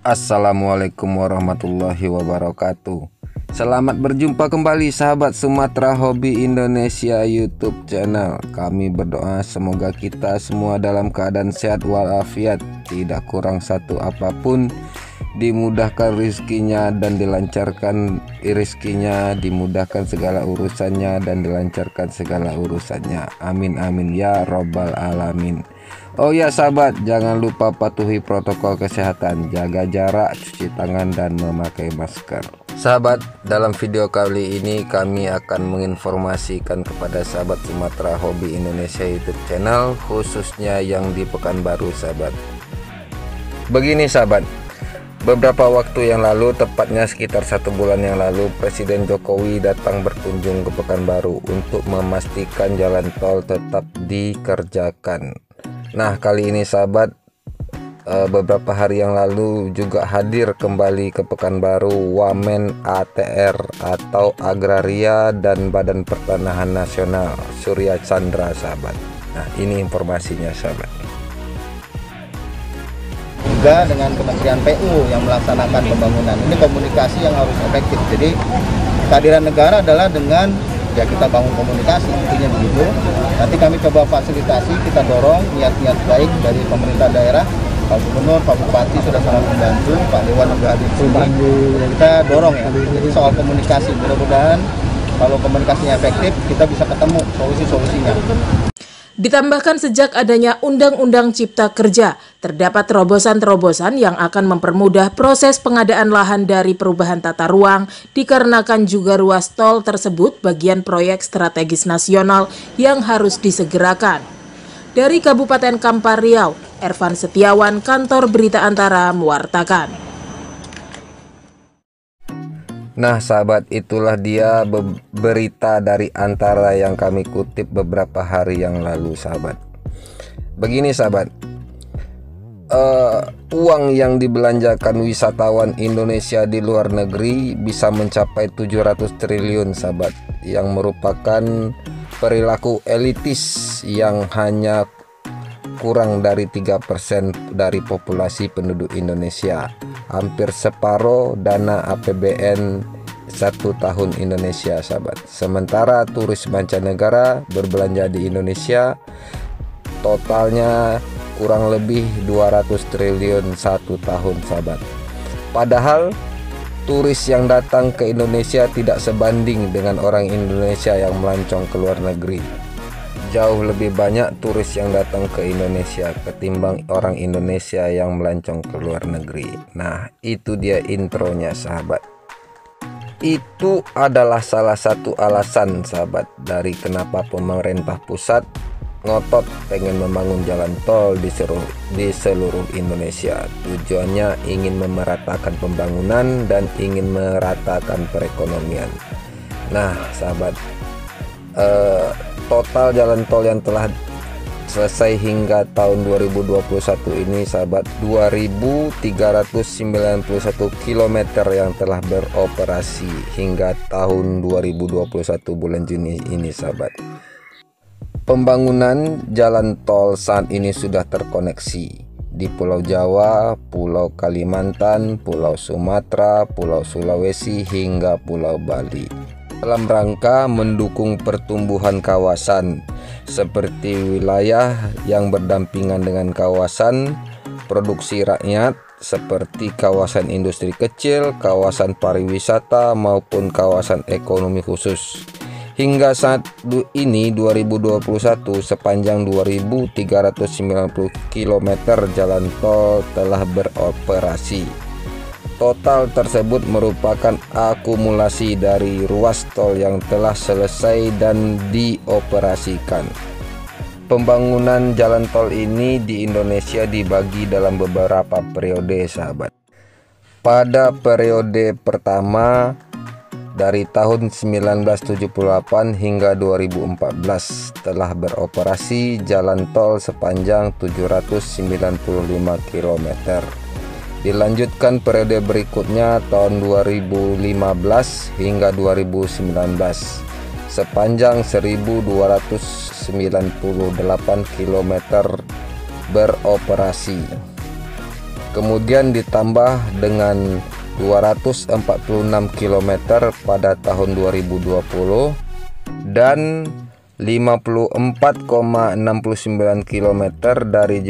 Assalamualaikum warahmatullahi wabarakatuh. Selamat berjumpa kembali sahabat Sumatera Hobi Indonesia YouTube channel. Kami berdoa semoga kita semua dalam keadaan sehat walafiat, tidak kurang satu apapun, dimudahkan rezekinya dan dilancarkan rezekinya, dimudahkan segala urusannya dan dilancarkan segala urusannya. Amin amin ya robbal alamin. Oh ya sahabat, jangan lupa patuhi protokol kesehatan, jaga jarak, cuci tangan dan memakai masker. Sahabat, dalam video kali ini kami akan menginformasikan kepada sahabat Sumatera Hobi Indonesia YouTube channel, khususnya yang di Pekanbaru sahabat. Begini sahabat, beberapa waktu yang lalu, tepatnya sekitar 1 bulan yang lalu, Presiden Jokowi datang berkunjung ke Pekanbaru untuk memastikan jalan tol tetap dikerjakan. Nah kali ini sahabat, beberapa hari yang lalu juga hadir kembali ke Pekanbaru Wamen ATR atau Agraria dan Badan Pertanahan Nasional, Surya Chandra sahabat. Nah ini informasinya sahabat. Juga dengan Kementerian PU yang melaksanakan pembangunan ini, komunikasi yang harus efektif. Jadi kehadiran negara adalah dengan ya kita bangun komunikasi, intinya begitu. Nanti kami coba fasilitasi, kita dorong niat-niat baik dari pemerintah daerah. Pak Gubernur, Pak Bupati sudah sangat membantu, Pak Dewan juga hadir. Kita dorong ya, jadi soal komunikasi. Mudah-mudahan kalau komunikasinya efektif, kita bisa ketemu solusi-solusinya. Ditambahkan sejak adanya Undang-Undang Cipta Kerja, terdapat terobosan-terobosan yang akan mempermudah proses pengadaan lahan dari perubahan tata ruang, dikarenakan juga ruas tol tersebut bagian proyek strategis nasional yang harus disegerakan. Dari Kabupaten Kampar, Riau, Ervan Setiawan, Kantor Berita Antara mewartakan. Nah sahabat, itulah dia berita dari Antara yang kami kutip beberapa hari yang lalu sahabat. Begini sahabat, uang yang dibelanjakan wisatawan Indonesia di luar negeri bisa mencapai 700 triliun sahabat, yang merupakan perilaku elitis yang hanya kurang dari 3% dari populasi penduduk Indonesia, hampir separuh dana APBN 1 tahun Indonesia sahabat. Sementara turis mancanegara berbelanja di Indonesia totalnya kurang lebih 200 triliun 1 tahun sahabat. Padahal turis yang datang ke Indonesia tidak sebanding dengan orang Indonesia yang melancong ke luar negeri. Jauh lebih banyak turis yang datang ke Indonesia ketimbang orang Indonesia yang melancong ke luar negeri. Nah, itu dia intronya sahabat. Itu adalah salah satu alasan sahabat dari kenapa pemerintah pusat ngotot pengen membangun jalan tol di seluruh Indonesia. Tujuannya ingin memeratakan pembangunan dan ingin meratakan perekonomian. Nah sahabat, total jalan tol yang telah selesai hingga tahun 2021 ini sahabat, 2.391 km yang telah beroperasi hingga tahun 2021 bulan Juni ini sahabat. Pembangunan jalan tol saat ini sudah terkoneksi di Pulau Jawa, Pulau Kalimantan, Pulau Sumatera, Pulau Sulawesi hingga Pulau Bali, dalam rangka mendukung pertumbuhan kawasan seperti wilayah yang berdampingan dengan kawasan produksi rakyat seperti kawasan industri kecil, kawasan pariwisata maupun kawasan ekonomi khusus. Hingga saat ini 2021, sepanjang 2.390 km jalan tol telah beroperasi. Total tersebut merupakan akumulasi dari ruas tol yang telah selesai dan dioperasikan. Pembangunan jalan tol ini di Indonesia dibagi dalam beberapa periode sahabat. Pada periode pertama dari tahun 1978 hingga 2014 telah beroperasi jalan tol sepanjang 795 km. Dilanjutkan periode berikutnya tahun 2015 hingga 2019 sepanjang 1.298 km beroperasi. kemudian ditambah dengan 246 km pada tahun 2020 dan 54,69 km dari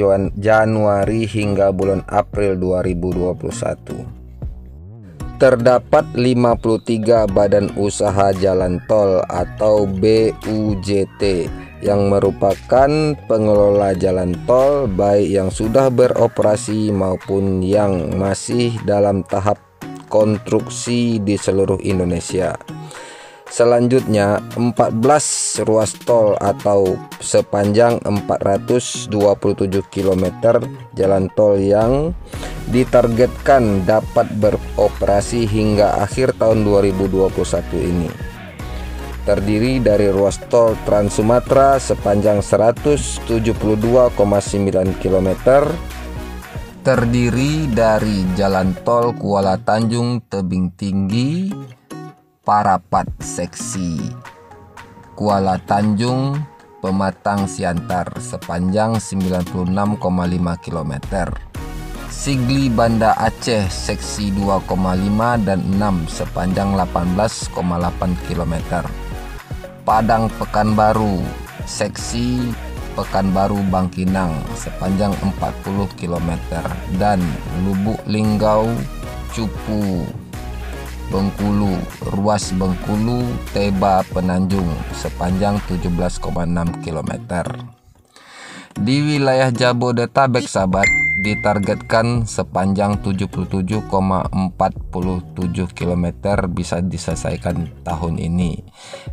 Januari hingga bulan April 2021. Terdapat 53 badan usaha jalan tol atau BUJT yang merupakan pengelola jalan tol, baik yang sudah beroperasi maupun yang masih dalam tahap konstruksi di seluruh Indonesia. Selanjutnya 14 ruas tol atau sepanjang 427 km jalan tol yang ditargetkan dapat beroperasi hingga akhir tahun 2021 ini. Terdiri dari ruas tol Trans Sumatera sepanjang 172,9 km, terdiri dari jalan tol Kuala Tanjung Tebing Tinggi Parapat seksi, Kuala Tanjung Pematang Siantar sepanjang 96,5 km, Sigli Banda Aceh seksi 2,5 dan 6 sepanjang 18,8 km. Padang Pekanbaru seksi Pekanbaru Bangkinang sepanjang 40 km dan Lubuk Linggau Cupu Bengkulu ruas Bengkulu Teba Penanjung sepanjang 17,6 km. Di wilayah Jabodetabek sahabat, ditargetkan sepanjang 77,47 km bisa diselesaikan tahun ini,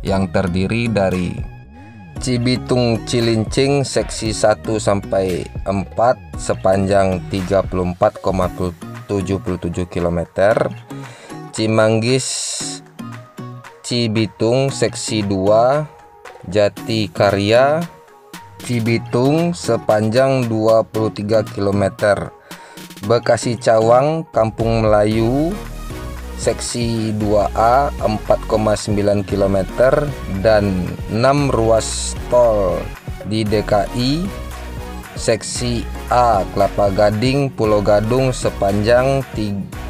yang terdiri dari Cibitung Cilincing seksi 1 sampai 4 sepanjang 34,77 km, Cimanggis Cibitung seksi 2 Jatikarya Cibitung sepanjang 23 km, Bekasi Cawang Kampung Melayu seksi 2A 4,9 km dan 6 ruas tol di DKI seksi A Kelapa Gading Pulau Gadung sepanjang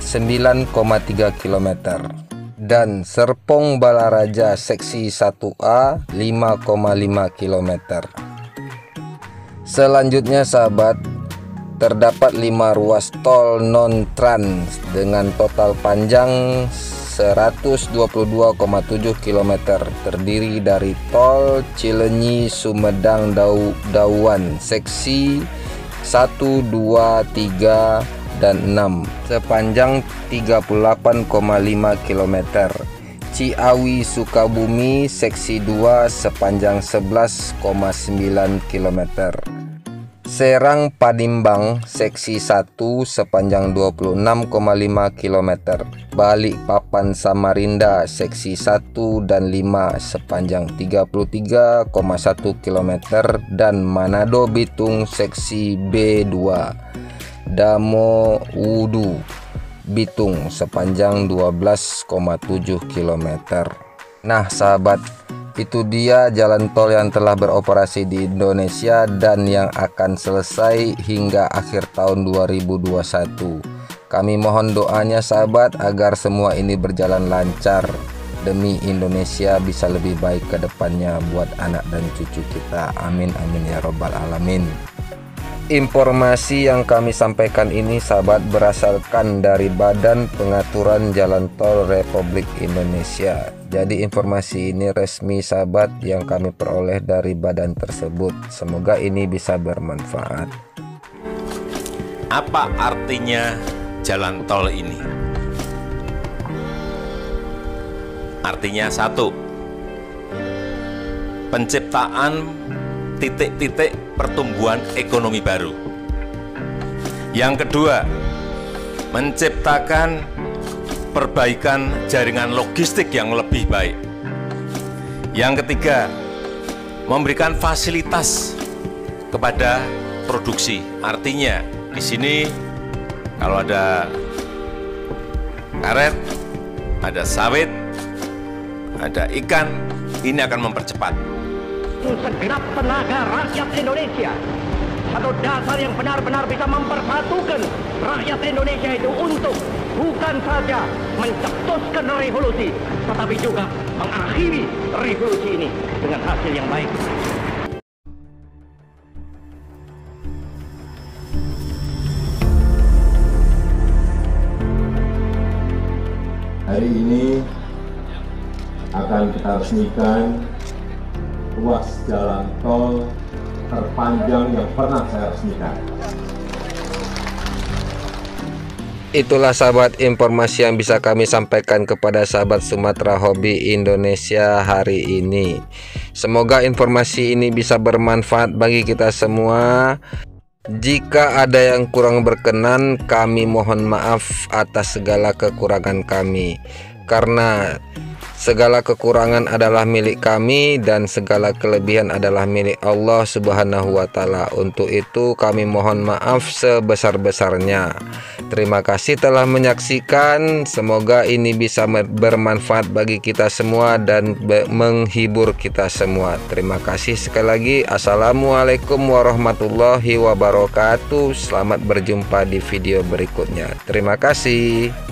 9,3 km dan Serpong Balaraja seksi 1A 5,5 km. Selanjutnya sahabat, terdapat 5 ruas tol non-trans dengan total panjang 122,7 km, terdiri dari tol Cilenyi Sumedang Dauan seksi 1, 2, 3, dan 6 sepanjang 38,5 km, Ciawi Sukabumi seksi 2 sepanjang 11,9 km, Serang Panimbang seksi 1 sepanjang 26,5 km, Balikpapan Samarinda seksi 1 dan 5 sepanjang 33,1 km dan Manado Bitung seksi B2 Damo Wudu Bitung sepanjang 12,7 km. Nah sahabat, itu dia jalan tol yang telah beroperasi di Indonesia dan yang akan selesai hingga akhir tahun 2021. Kami mohon doanya sahabat agar semua ini berjalan lancar demi Indonesia bisa lebih baik ke depannya buat anak dan cucu kita. Amin amin ya robbal alamin. Informasi yang kami sampaikan ini sahabat berasalkan dari Badan Pengaturan Jalan Tol Republik Indonesia. Jadi informasi ini resmi sahabat yang kami peroleh dari badan tersebut. Semoga ini bisa bermanfaat. Apa artinya jalan tol ini? Artinya satu, penciptaan titik-titik pertumbuhan ekonomi baru. Yang kedua, menciptakan perbaikan jaringan logistik yang lebih baik. Yang ketiga, memberikan fasilitas kepada produksi. Artinya di sini kalau ada karet, ada sawit, ada ikan, ini akan mempercepat. Segera tenaga rakyat Indonesia atau dasar yang benar-benar bisa mempersatukan rakyat Indonesia itu untuk bukan saja mencetuskan revolusi, tetapi juga mengakhiri revolusi ini dengan hasil yang baik. Hari ini akan kita resmikan ruas jalan tol terpanjang yang pernah saya resmikan. Itulah sahabat informasi yang bisa kami sampaikan kepada sahabat Sumatera Hobi Indonesia hari ini. Semoga informasi ini bisa bermanfaat bagi kita semua. Jika ada yang kurang berkenan, kami mohon maaf atas segala kekurangan kami, karena segala kekurangan adalah milik kami dan segala kelebihan adalah milik Allah Subhanahu wa Ta'ala. Untuk itu kami mohon maaf sebesar-besarnya. Terima kasih telah menyaksikan. Semoga ini bisa bermanfaat bagi kita semua dan menghibur kita semua. Terima kasih sekali lagi. Assalamualaikum warahmatullahi wabarakatuh. Selamat berjumpa di video berikutnya. Terima kasih.